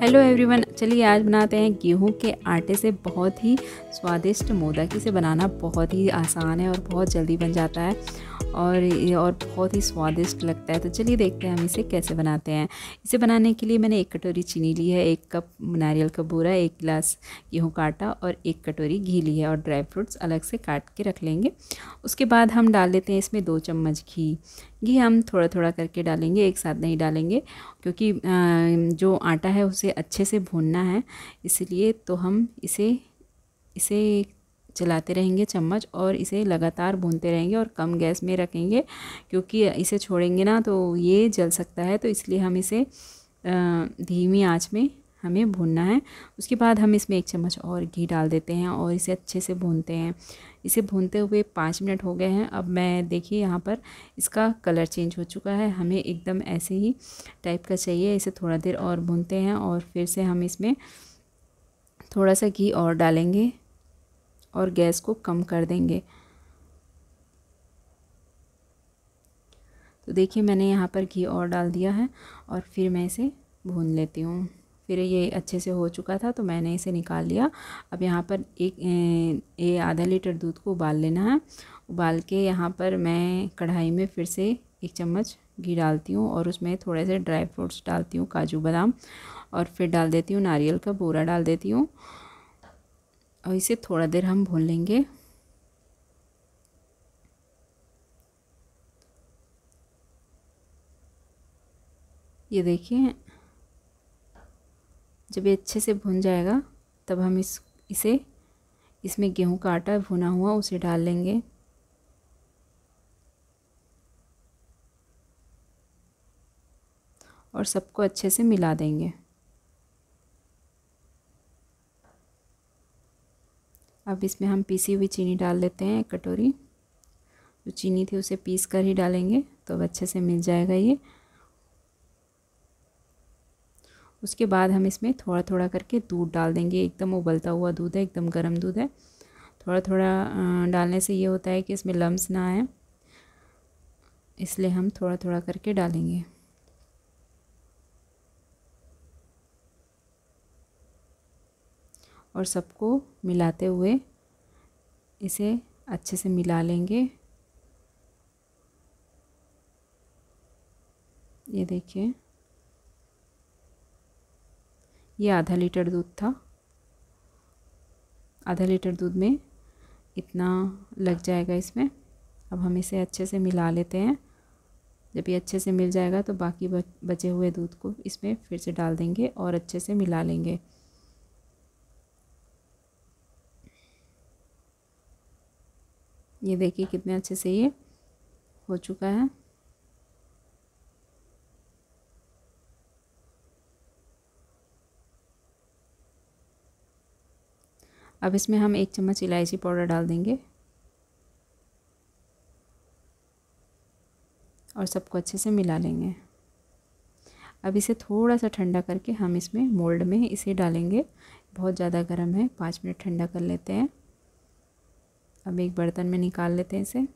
Hello everyone, चलिए आज बनाते हैं गेहूं के आटे से बहुत ही स्वादिष्ट मोदक। इसे बनाना बहुत ही आसान है और बहुत जल्दी बन जाता है और बहुत ही स्वादिष्ट लगता है। तो चलिए देखते हैं हम इसे कैसे बनाते हैं। इसे बनाने के लिए मैंने 1 कटोरी चीनी ली है, 1 कप नारियल का बूरा, 1 गिलास गेहूँ का आटा और 1 कटोरी घी ली है और ड्राई फ्रूट्स अलग से काट के रख लेंगे। उसके बाद हम डाल लेते हैं इसमें 2 चम्मच घी। हम थोड़ा थोड़ा करके डालेंगे, एक साथ नहीं डालेंगे क्योंकि जो आटा है उसे अच्छे से भूनना है, इसलिए तो हम इसे चलाते रहेंगे चम्मच और इसे लगातार भूनते रहेंगे और कम गैस में रखेंगे क्योंकि इसे छोड़ेंगे ना तो ये जल सकता है। तो इसलिए हम इसे धीमी आंच में हमें भूनना है। उसके बाद हम इसमें 1 चम्मच और घी डाल देते हैं और इसे अच्छे से भूनते हैं। इसे भूनते हुए 5 मिनट हो गए हैं। अब मैं देखिए यहाँ पर इसका कलर चेंज हो चुका है, हमें एकदम ऐसे ही टाइप का चाहिए। इसे थोड़ा देर और भूनते हैं और फिर से हम इसमें थोड़ा सा घी और डालेंगे और गैस को कम कर देंगे। तो देखिए मैंने यहाँ पर घी और डाल दिया है और फिर मैं इसे भून लेती हूँ। फिर ये अच्छे से हो चुका था तो मैंने इसे निकाल लिया। अब यहाँ पर एक आधा लीटर दूध को उबाल लेना है। उबाल के यहाँ पर मैं कढ़ाई में फिर से 1 चम्मच घी डालती हूँ और उसमें थोड़े से ड्राई फ्रूट्स डालती हूँ, काजू बादाम, और फिर डाल देती हूँ नारियल का बूरा डाल देती हूँ और इसे थोड़ा देर हम भून लेंगे। ये देखिए जब ये अच्छे से भुन जाएगा तब हम इसमें गेहूं का आटा भुना हुआ उसे डाल लेंगे। और सबको अच्छे से मिला देंगे। अब इसमें हम पीसी हुई चीनी डाल लेते हैं, 1 कटोरी जो चीनी थी उसे पीस कर ही डालेंगे। तो अब अच्छे से मिल जाएगा ये। उसके बाद हम इसमें थोड़ा थोड़ा करके दूध डाल देंगे। एकदम उबलता हुआ दूध है, एकदम गर्म दूध है। थोड़ा थोड़ा डालने से ये होता है कि इसमें लम्स ना आए, इसलिए हम थोड़ा थोड़ा करके डालेंगे। और सबको मिलाते हुए इसे अच्छे से मिला लेंगे। ये देखिए ये आधा लीटर दूध था। आधा लीटर दूध में इतना लग जाएगा इसमें। अब हम इसे अच्छे से मिला लेते हैं। जब ये अच्छे से मिल जाएगा तो बाकी बचे हुए दूध को इसमें फिर से डाल देंगे और अच्छे से मिला लेंगे। ये देखिए कितने अच्छे से ये हो चुका है। अब इसमें हम 1 चम्मच इलायची पाउडर डाल देंगे और सबको अच्छे से मिला लेंगे। अब इसे थोड़ा सा ठंडा करके हम इसमें मोल्ड में इसे डालेंगे। बहुत ज़्यादा गर्म है, 5 मिनट ठंडा कर लेते हैं। अब एक बर्तन में निकाल लेते हैं इसे।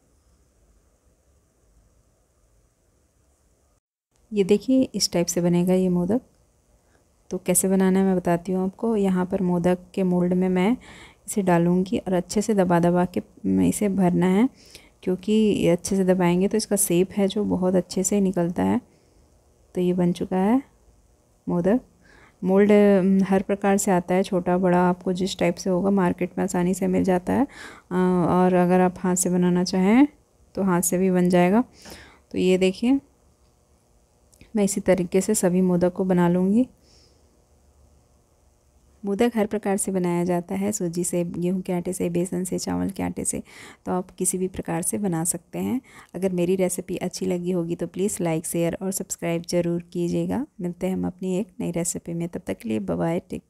ये देखिए इस टाइप से बनेगा ये मोदक। तो कैसे बनाना है मैं बताती हूँ आपको। यहाँ पर मोदक के मोल्ड में मैं इसे डालूँगी और अच्छे से दबा दबा के इसे भरना है क्योंकि अच्छे से दबाएंगे तो इसका शेप है जो बहुत अच्छे से निकलता है। तो ये बन चुका है मोदक। मोल्ड हर प्रकार से आता है, छोटा बड़ा, आपको जिस टाइप से होगा मार्केट में आसानी से मिल जाता है। और अगर आप हाथ से बनाना चाहें तो हाथ से भी बन जाएगा। तो ये देखिए मैं इसी तरीके से सभी मोदक को बना लूँगी। मोदक हर प्रकार से बनाया जाता है, सूजी से, गेहूं के आटे से, बेसन से, चावल के आटे से। तो आप किसी भी प्रकार से बना सकते हैं। अगर मेरी रेसिपी अच्छी लगी होगी तो प्लीज़ लाइक, शेयर और सब्सक्राइब ज़रूर कीजिएगा। मिलते हैं हम अपनी एक नई रेसिपी में, तब तक के लिए बाय बाय।